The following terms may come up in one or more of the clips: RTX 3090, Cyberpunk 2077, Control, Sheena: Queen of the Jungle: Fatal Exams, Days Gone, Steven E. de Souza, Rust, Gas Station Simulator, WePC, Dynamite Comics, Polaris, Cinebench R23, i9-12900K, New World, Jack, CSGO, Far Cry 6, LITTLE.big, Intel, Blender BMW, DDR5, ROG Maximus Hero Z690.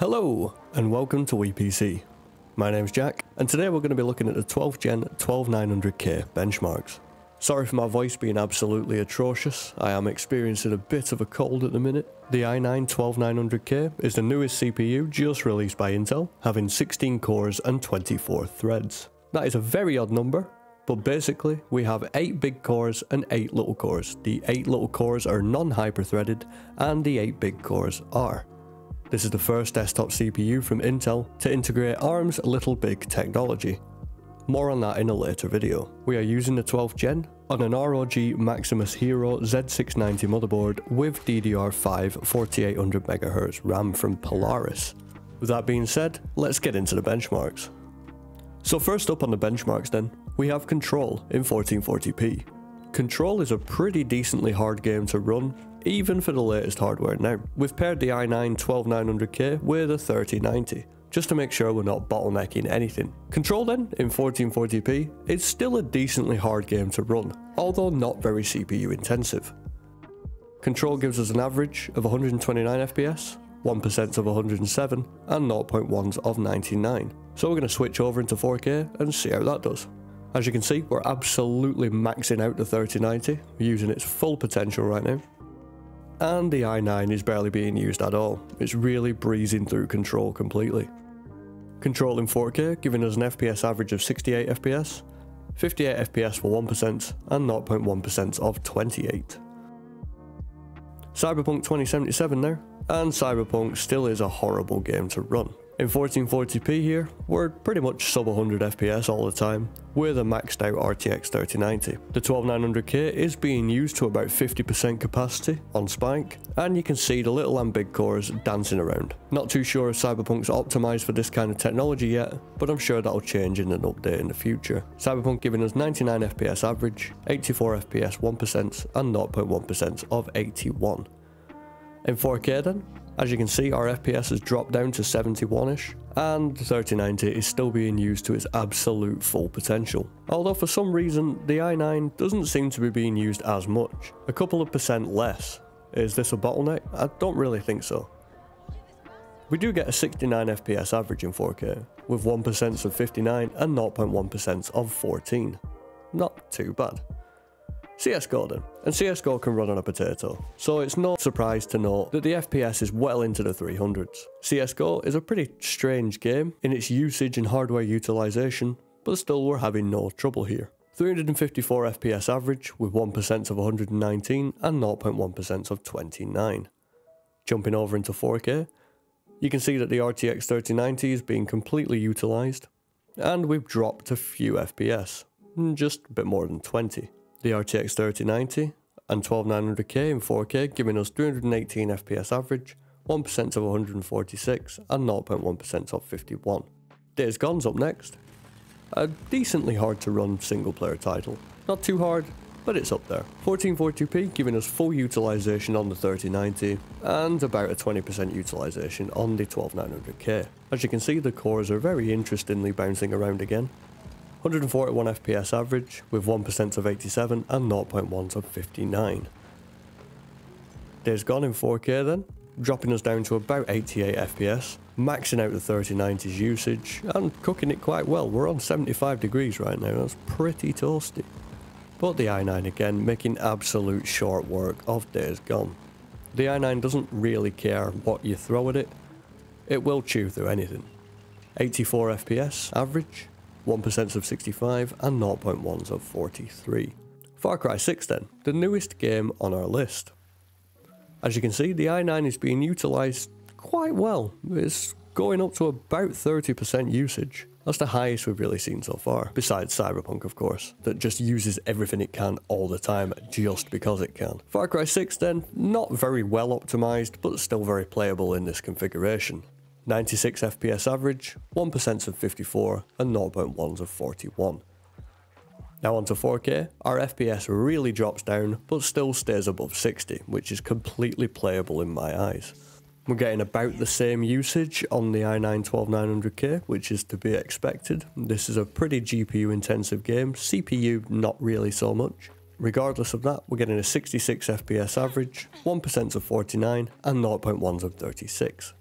Hello and welcome to WePC. My name's Jack and today we're going to be looking at the 12th gen 12900K benchmarks. Sorry for my voice being absolutely atrocious, I am experiencing a bit of a cold at the minute. The i9-12900K is the newest CPU just released by Intel, having 16 cores and 24 threads. That is a very odd number, but basically we have 8 big cores and 8 little cores. The 8 little cores are non-hyper-threaded and the 8 big cores are. This is the first desktop CPU from Intel to integrate ARM's Little Big technology. More on that in a later video. We are using the 12th gen on an ROG Maximus Hero Z690 motherboard with DDR5 4800MHz RAM from Polaris. With that being said, let's get into the benchmarks. So first up on the benchmarks then, we have Control in 1440p. Control is a pretty decently hard game to run, even for the latest hardware now. We've paired the i9-12900K with a 3090, just to make sure we're not bottlenecking anything. Control then, in 1440p, it's still a decently hard game to run, although not very CPU intensive. Control gives us an average of 129 FPS, 1% of 107, and 0.1s of 99. So we're going to switch over into 4K and see how that does. As you can see, we're absolutely maxing out the 3090, using its full potential right now. And the i9 is barely being used at all, it's really breezing through Control completely. Control in 4K giving us an FPS average of 68 FPS, 58 FPS for 1% and 0.1% of 28. Cyberpunk 2077 now, and Cyberpunk still is a horrible game to run. In 1440p here, we're pretty much sub 100 FPS all the time, with a maxed out RTX 3090. The 12900K is being used to about 50% capacity on spike, and you can see the little and big cores dancing around. Not too sure if Cyberpunk's optimised for this kind of technology yet, but I'm sure that'll change in an update in the future. Cyberpunk giving us 99 FPS average, 84 FPS 1% and 0.1% of 81. In 4K then, as you can see, our FPS has dropped down to 71-ish, and the 3090 is still being used to its absolute full potential. Although for some reason, the i9 doesn't seem to be being used as much, a couple of % less. Is this a bottleneck? I don't really think so. We do get a 69 FPS average in 4K, with 1% of 59 and 0.1% of 14. Not too bad. CSGO then, and CSGO can run on a potato, so it's no surprise to note that the FPS is well into the 300s. CSGO is a pretty strange game in its usage and hardware utilisation, but still we're having no trouble here. 354 FPS average with 1% of 119 and 0.1% of 29. Jumping over into 4K, you can see that the RTX 3090 is being completely utilised, and we've dropped a few FPS, just a bit more than 20. The RTX 3090 and 12900K in 4K giving us 318 FPS average, 1% of 146 and 0.1% of 51. Days Gone's up next. A decently hard to run single player title. Not too hard, but it's up there. 1440p giving us full utilisation on the 3090 and about a 20% utilisation on the 12900K. As you can see, the cores are very interestingly bouncing around again. 141 FPS average with 1% of 87 and 0.1s of 59. Days Gone in 4K then, dropping us down to about 88 FPS, maxing out the 3090's usage and cooking it quite well. We're on 75 degrees right now, that's pretty toasty. But the i9 again making absolute short work of Days Gone. The i9 doesn't really care what you throw at it, it will chew through anything. 84 FPS average, 1% of 65 and 0.1s of 43. Far Cry 6 then, the newest game on our list. As you can see, the i9 is being utilised quite well. It's going up to about 30% usage. That's the highest we've really seen so far, besides Cyberpunk of course, that just uses everything it can all the time just because it can. Far Cry 6 then, not very well optimised but still very playable in this configuration. 96 FPS average, 1% of 54 and 0.1s of 41. Now onto 4K, our FPS really drops down but still stays above 60, which is completely playable in my eyes. We're getting about the same usage on the i9-12900K, which is to be expected. This is a pretty GPU intensive game, CPU not really so much. Regardless of that, we're getting a 66 FPS average, 1% of 49 and 0.1s of 36.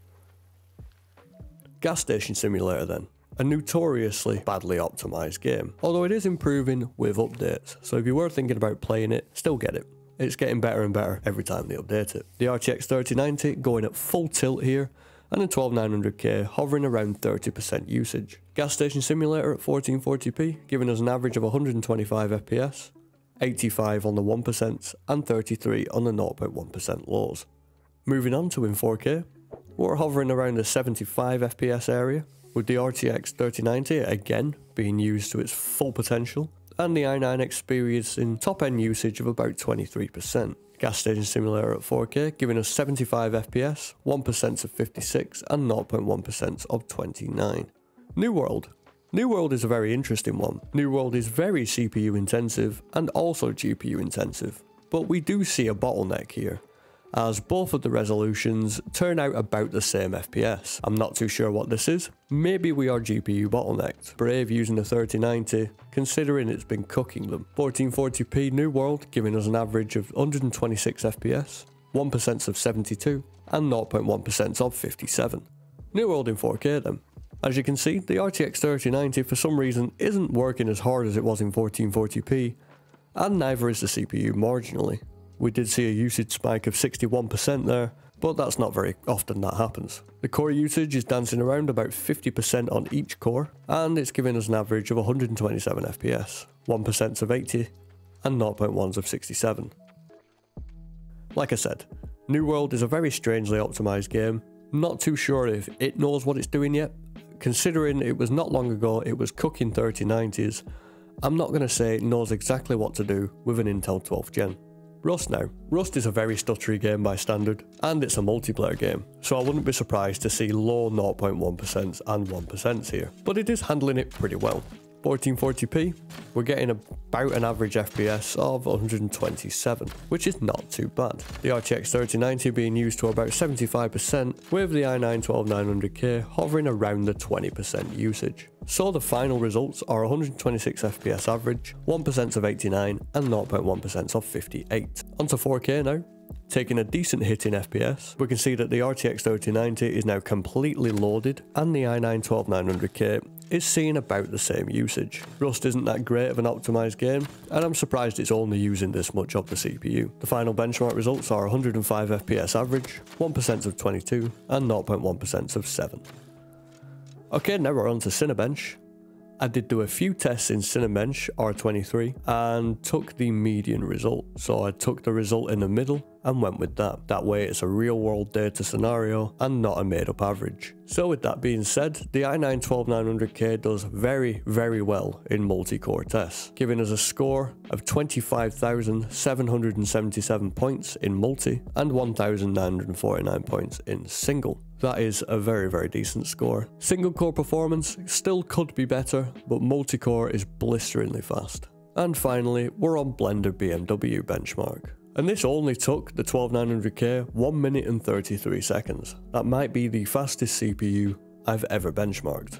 Gas Station Simulator then. A notoriously badly optimized game, although it is improving with updates, so if you were thinking about playing it, still get it. It's getting better and better every time they update it. The RTX 3090 going at full tilt here, and the 12900K hovering around 30% usage. Gas Station Simulator at 1440p, giving us an average of 125 FPS, 85 on the 1% and 33 on the 0.1% lows. Moving on to in 4K, we're hovering around the 75 FPS area, with the RTX 3090 again being used to its full potential, and the i9 experiencing top-end usage of about 23%. Gas Station Simulator at 4K giving us 75 FPS, 1% of 56 and 0.1% of 29. New World. New World is a very interesting one. New World is very CPU intensive and also GPU intensive, but we do see a bottleneck here, as both of the resolutions turn out about the same FPS. I'm not too sure what this is. Maybe we are GPU bottlenecked. Brave using the 3090, considering it's been cooking them. 1440p New World giving us an average of 126 FPS, 1% of 72, and 0.1% of 57. New World in 4K then. As you can see, the RTX 3090 for some reason isn't working as hard as it was in 1440p, and neither is the CPU marginally. We did see a usage spike of 61% there, but that's not very often that happens. The core usage is dancing around about 50% on each core, and it's giving us an average of 127 FPS, 1% of 80 and 0.1s of 67. Like I said, New World is a very strangely optimized game. Not too sure if it knows what it's doing yet, considering it was not long ago it was cooking 3090s. I'm not going to say it knows exactly what to do with an Intel 12th gen. Rust now. Rust is a very stuttery game by standard, and it's a multiplayer game, so I wouldn't be surprised to see low 0.1% and 1% here, but it is handling it pretty well. 1440p, we're getting about an average FPS of 127, which is not too bad. The RTX 3090 being used to about 75%, with the i9-12900K hovering around the 20% usage. So the final results are 126 FPS average, 1% of 89 and 0.1% of 58. Onto 4K now. Taking a decent hit in FPS, we can see that the RTX 3090 is now completely loaded and the i9-12900K is seeing about the same usage. Rust isn't that great of an optimised game, and I'm surprised it's only using this much of the CPU. The final benchmark results are 105 FPS average, 1% of 22 and 0.1% of 7. Okay, now we're on to Cinebench. I did do a few tests in Cinebench R23 and took the median result. So I took the result in the middle and went with that. That way it's a real world data scenario and not a made up average. So with that being said, the i9-12900K does very, very well in multi-core tests, giving us a score of 25,777 points in multi and 1,949 points in single. That is a very, very decent score. Single core performance still could be better, but multi-core is blisteringly fast. And finally, we're on Blender BMW benchmark. And this only took the 12900K 1 minute and 33 seconds. That might be the fastest CPU I've ever benchmarked.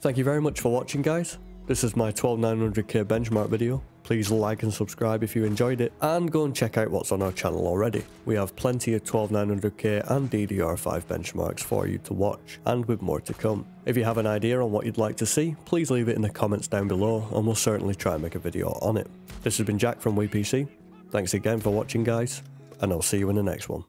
Thank you very much for watching, guys. This is my 12900K benchmark video. Please like and subscribe if you enjoyed it, and go and check out what's on our channel already. We have plenty of 12900K and DDR5 benchmarks for you to watch, and with more to come. If you have an idea on what you'd like to see, please leave it in the comments down below and we'll certainly try and make a video on it. This has been Jack from WePC. Thanks again for watching, guys, and I'll see you in the next one.